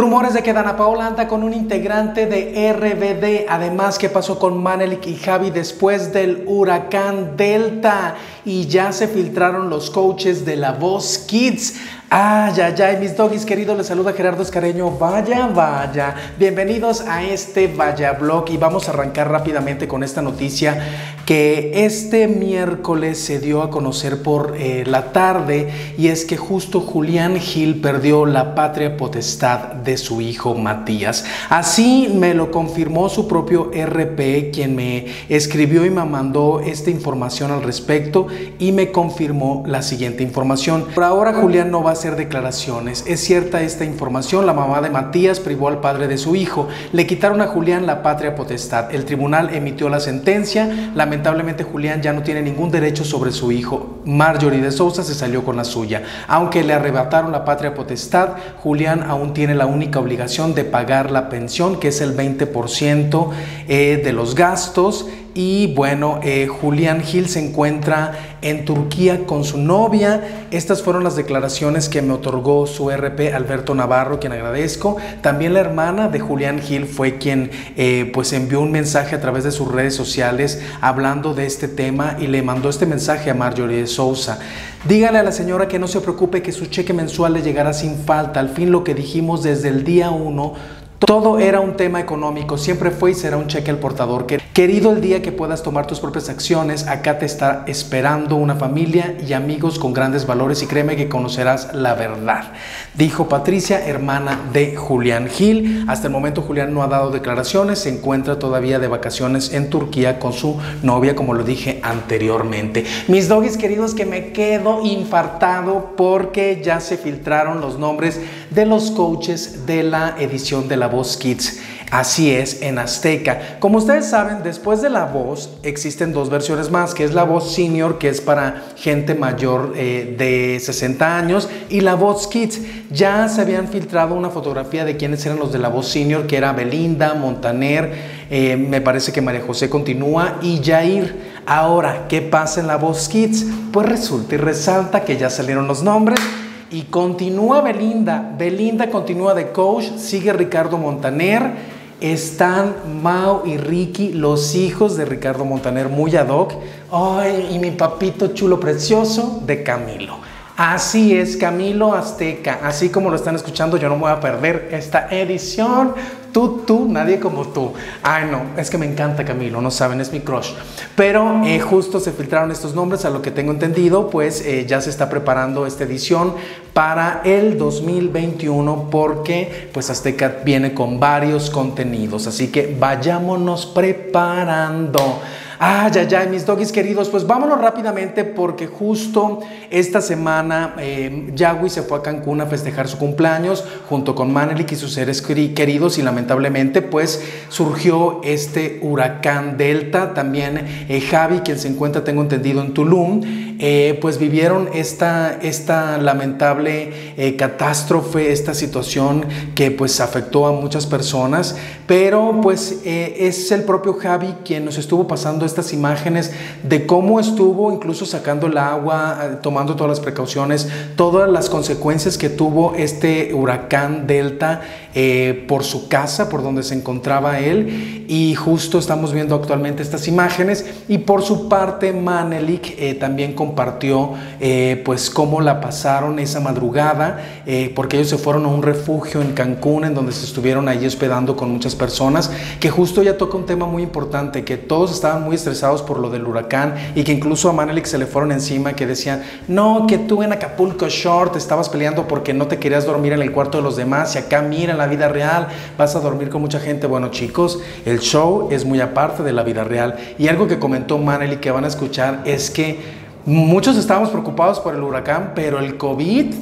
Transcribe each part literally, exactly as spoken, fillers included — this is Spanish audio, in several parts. Rumores de que Danna Paola anda con un integrante de R B D. Además, ¿qué pasó con Manelyk y Jawy después del huracán Delta? Y ya se filtraron los coaches de La Voz Kids. Ay, ay, ay, mis doggies queridos, les saluda Gerardo Escareño. Vaya, vaya. Bienvenidos a este Vaya Vlog y vamos a arrancar rápidamente con esta noticia que este miércoles se dio a conocer por eh, la tarde, y es que justo Julián Gil perdió la patria potestad de su hijo Matías. Así me lo confirmó su propio R P, quien me escribió y me mandó esta información al respecto y me confirmó la siguiente información. Por ahora Julián no va a hacer declaraciones. Es cierta esta información, la mamá de Matías privó al padre de su hijo, le quitaron a Julián la patria potestad, el tribunal emitió la sentencia, lamentablemente Julián ya no tiene ningún derecho sobre su hijo. Marjorie de Sousa se salió con la suya, aunque le arrebataron la patria potestad, Julián aún tiene la única obligación de pagar la pensión, que es el veinte por ciento eh, de los gastos. Y bueno, eh, Julián Gil se encuentra en Turquía con su novia. Estas fueron las declaraciones que me otorgó su R P, Alberto Navarro, quien agradezco. También la hermana de Julián Gil fue quien eh, pues envió un mensaje a través de sus redes sociales hablando de este tema y le mandó este mensaje a Marjorie de Sousa. Dígale a la señora que no se preocupe, que su cheque mensual le llegará sin falta. Al fin, lo que dijimos desde el día uno, todo era un tema económico, siempre fue y será un cheque al portador. Querido, el día que puedas tomar tus propias acciones, acá te está esperando una familia y amigos con grandes valores y créeme que conocerás la verdad, dijo Patricia, hermana de Julián Gil. Hasta el momento Julián no ha dado declaraciones, se encuentra todavía de vacaciones en Turquía con su novia, como lo dije anteriormente. Mis doggies queridos, que me quedo infartado porque ya se filtraron los nombres de los coaches de la edición de La Voz Kids. Así es, en Azteca. Como ustedes saben, después de La Voz existen dos versiones más, que es La Voz Senior, que es para gente mayor eh, de sesenta años, y La Voz Kids. Ya se habían filtrado una fotografía de quienes eran los de La Voz Senior, que era Belinda, Montaner, eh, me parece que María José continúa, y Jair. Ahora, ¿qué pasa en La Voz Kids? Pues resulta y resalta que ya salieron los nombres. Y continúa Belinda, Belinda continúa de coach, sigue Ricardo Montaner, están Mau y Ricky, los hijos de Ricardo Montaner, muy ad hoc. Ay, y mi papito chulo precioso de Camilo. Así es, Camilo Azteca, así como lo están escuchando, yo no me voy a perder esta edición. Tú, tú, nadie como tú. Ay, no, es que me encanta Camilo, no saben, es mi crush. Pero eh, justo se filtraron estos nombres, a lo que tengo entendido, pues eh, ya se está preparando esta edición para el dos mil veintiuno, porque pues Azteca viene con varios contenidos, así que vayámonos preparando. Ay, ay, ay, mis doggies queridos, pues vámonos rápidamente porque justo esta semana eh, Jawy se fue a Cancún a festejar su cumpleaños junto con Manelyk y sus seres queridos, y lamentablemente pues surgió este huracán Delta. También eh, Jawy, quien se encuentra, tengo entendido, en Tulum, eh, pues vivieron esta, esta lamentable eh, catástrofe, esta situación que pues afectó a muchas personas, pero pues eh, es el propio Jawy quien nos estuvo pasando estas imágenes de cómo estuvo incluso sacando el agua, tomando todas las precauciones, todas las consecuencias que tuvo este huracán Delta eh, por su casa, por donde se encontraba él, y justo estamos viendo actualmente estas imágenes. Y por su parte Manelyk eh, también compartió eh, pues cómo la pasaron esa madrugada, eh, porque ellos se fueron a un refugio en Cancún, en donde se estuvieron allí hospedando con muchas personas, que justo ya toca un tema muy importante, que todos estaban muy muy estresados por lo del huracán y que incluso a Manelyk se le fueron encima, que decían, no, que tú en Acapulco Shore te estabas peleando porque no te querías dormir en el cuarto de los demás y acá mira, en la vida real vas a dormir con mucha gente. Bueno chicos, el show es muy aparte de la vida real, y algo que comentó Manelyk que van a escuchar es que muchos estábamos preocupados por el huracán, pero el COVID,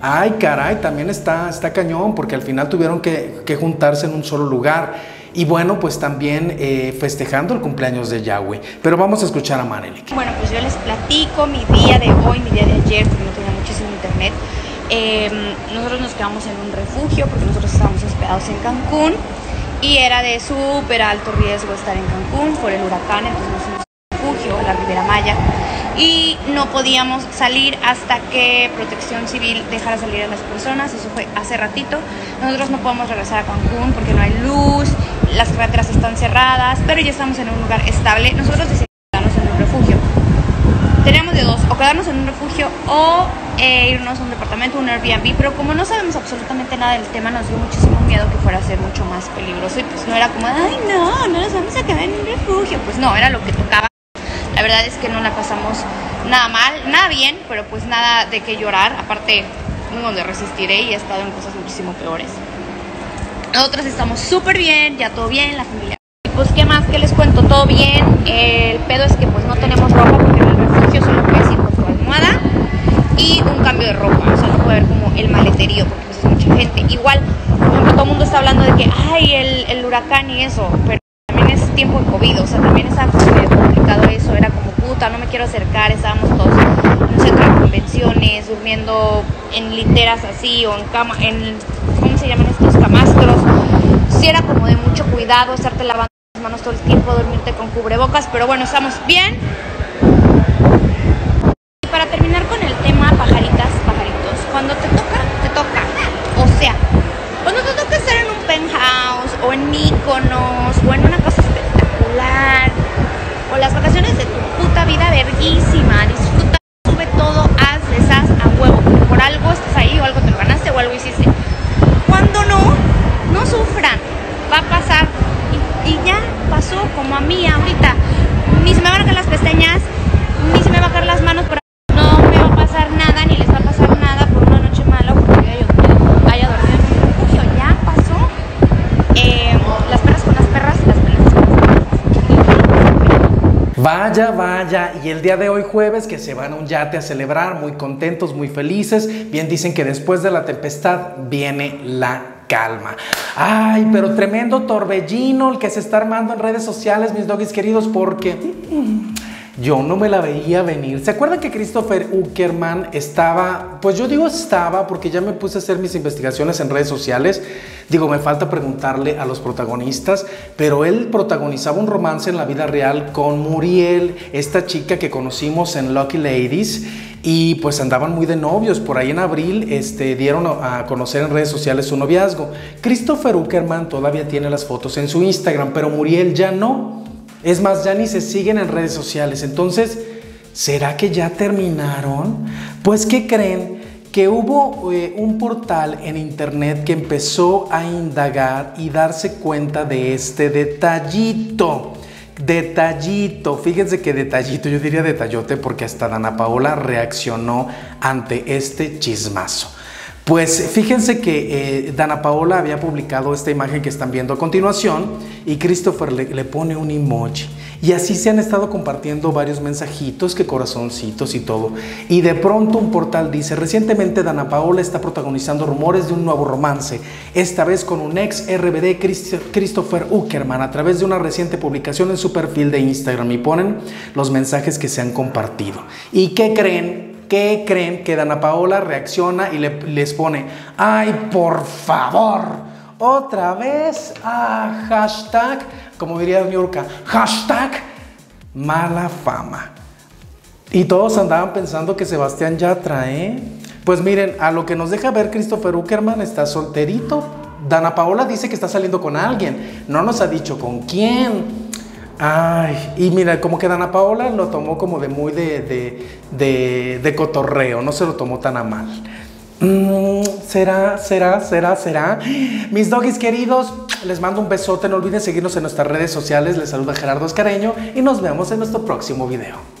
ay caray, también está, está cañón, porque al final tuvieron que, que juntarse en un solo lugar. Y bueno, pues también eh, festejando el cumpleaños de Jawy. Pero vamos a escuchar a Manelyk. Bueno, pues yo les platico mi día de hoy, mi día de ayer, porque no tenía muchísimo internet. Eh, nosotros nos quedamos en un refugio porque nosotros estábamos hospedados en Cancún y era de súper alto riesgo estar en Cancún por el huracán. Entonces nos fuimos a un refugio, a la Riviera Maya, y no podíamos salir hasta que Protección Civil dejara salir a las personas. Eso fue hace ratito. Nosotros no podemos regresar a Cancún porque no hay luz, las carreteras están cerradas, pero ya estamos en un lugar estable. Nosotros decidimos quedarnos en un refugio. Tenemos de dos, o quedarnos en un refugio o eh, irnos a un departamento, un Airbnb, pero como no sabemos absolutamente nada del tema, nos dio muchísimo miedo que fuera a ser mucho más peligroso y pues no era como, ay no, no nos vamos a quedar en un refugio. Pues no, era lo que tocaba. La verdad es que no la pasamos nada mal, nada bien, pero pues nada de qué llorar. Aparte, donde resistiré y he estado en cosas muchísimo peores. Nosotras estamos súper bien, ya todo bien, la familia. Y pues, ¿qué más? ¿Qué les cuento? Todo bien. El pedo es que pues no tenemos ropa porque en el refugio solo puedes ir con tu almohada y un cambio de ropa. O sea, no puede haber como el maleterío porque pues es mucha gente. Igual, todo el mundo está hablando de que, ay, el, el huracán y eso, pero también es tiempo de COVID, o sea, también es complicado eso, era como puta, no me quiero acercar, estábamos todos en un centro de convenciones, durmiendo en literas así, o en cama, en, ¿cómo se llaman estos camastros? Sí era como de mucho cuidado, estarte lavando las manos todo el tiempo, dormirte con cubrebocas, pero bueno, estamos bien. Y para terminar con el tema, pajaritas, pajaritos, cuando te toca, te toca, o sea, cuando te toca estar en un penthouse, o en Mykonos, o en una casa espectacular, o las vacaciones de tu puta vida verguísima, disfruta, sube todo, haz, deshaz, a huevo, porque por algo estás ahí, o algo te lo ganaste, o algo hiciste. Cuando no, no sufran, va a pasar, y, y ya pasó, como a mí ahorita, ni se me van a caer las pestañas, ni se me van a caer las manos, pero no me va a pasar nada, ni les va a pasar nada por una noche mala, o porque yo haya dormido en un refugio, ya pasó. Eh, las perras con las perras, las perras con las perras. Vaya, vaya, y el día de hoy jueves que se van a un yate a celebrar, muy contentos, muy felices. Bien dicen que después de la tempestad viene la calma. Ay, pero tremendo torbellino el que se está armando en redes sociales, mis doggies queridos, porque yo no me la veía venir. ¿Se acuerdan que Christopher Uckermann estaba? Pues yo digo estaba porque ya me puse a hacer mis investigaciones en redes sociales. Digo, me falta preguntarle a los protagonistas, pero él protagonizaba un romance en la vida real con Muriel, esta chica que conocimos en Lucky Ladies. Y pues andaban muy de novios. Por ahí en abril este, dieron a conocer en redes sociales su noviazgo. Christopher Uckermann todavía tiene las fotos en su Instagram, pero Muriel ya no. Es más, ya ni se siguen en redes sociales. Entonces, ¿será que ya terminaron? Pues, ¿qué creen? Que hubo eh, un portal en internet que empezó a indagar y darse cuenta de este detallito. Detallito. Fíjense que detallito, yo diría detallote, porque hasta Danna Paola reaccionó ante este chismazo. Pues fíjense que eh, Danna Paola había publicado esta imagen que están viendo a continuación y Christopher le, le pone un emoji. Y así se han estado compartiendo varios mensajitos, que corazoncitos y todo. Y de pronto un portal dice, recientemente Danna Paola está protagonizando rumores de un nuevo romance, esta vez con un ex R B D, Christ Christopher Uckermann, a través de una reciente publicación en su perfil de Instagram. Y ponen los mensajes que se han compartido. ¿Y qué creen? ¿Qué creen? Que Danna Paola reacciona y le, les pone, ¡ay, por favor! Otra vez, ah, hashtag, como diría Niurka, hashtag mala fama. Y todos andaban pensando que Sebastián Yatra, ¿eh? Pues miren, a lo que nos deja ver Christopher Uckermann está solterito. Danna Paola dice que está saliendo con alguien, no nos ha dicho con quién. Ay, y mira, como que Danna Paola lo tomó como de muy de, de, de, de cotorreo, no se lo tomó tan a mal. Mm, ¿Será, será, será, será? Mis doggies queridos, les mando un besote, no olviden seguirnos en nuestras redes sociales, les saluda Gerardo Escareño y nos vemos en nuestro próximo video.